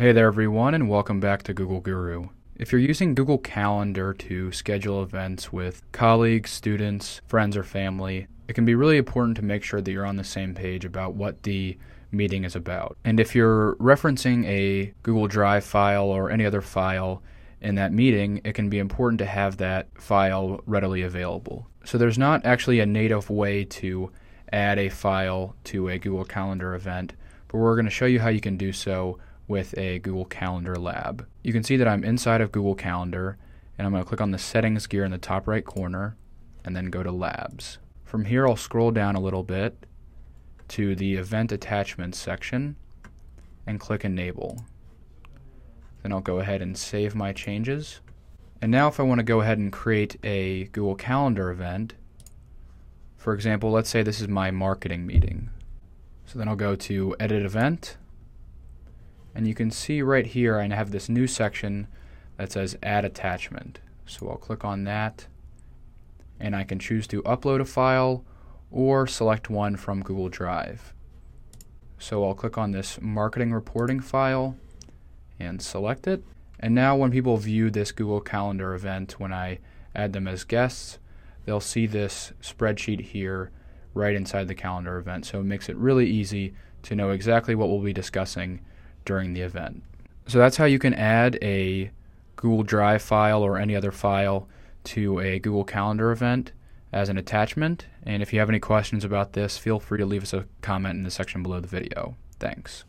Hey there everyone, and welcome back to Google Guru. If you're using Google Calendar to schedule events with colleagues, students, friends, or family, it can be really important to make sure that you're on the same page about what the meeting is about. And if you're referencing a Google Drive file or any other file in that meeting, it can be important to have that file readily available. So there's not actually a native way to add a file to a Google Calendar event, but we're going to show you how you can do so with a Google Calendar Lab. You can see that I'm inside of Google Calendar, and I'm going to click on the settings gear in the top right corner and then go to Labs. From here I'll scroll down a little bit to the Event Attachments section and click Enable. Then I'll go ahead and save my changes. And now if I want to go ahead and create a Google Calendar event, for example, let's say this is my marketing meeting. So then I'll go to Edit Event, and you can see right here I have this new section that says Add Attachment. So I'll click on that, and I can choose to upload a file or select one from Google Drive. So I'll click on this marketing reporting file and select it. And now when people view this Google Calendar event, when I add them as guests, they'll see this spreadsheet here right inside the calendar event. So it makes it really easy to know exactly what we'll be discussing during the event. So that's how you can add a Google Drive file or any other file to a Google Calendar event as an attachment. And if you have any questions about this, feel free to leave us a comment in the section below the video. Thanks.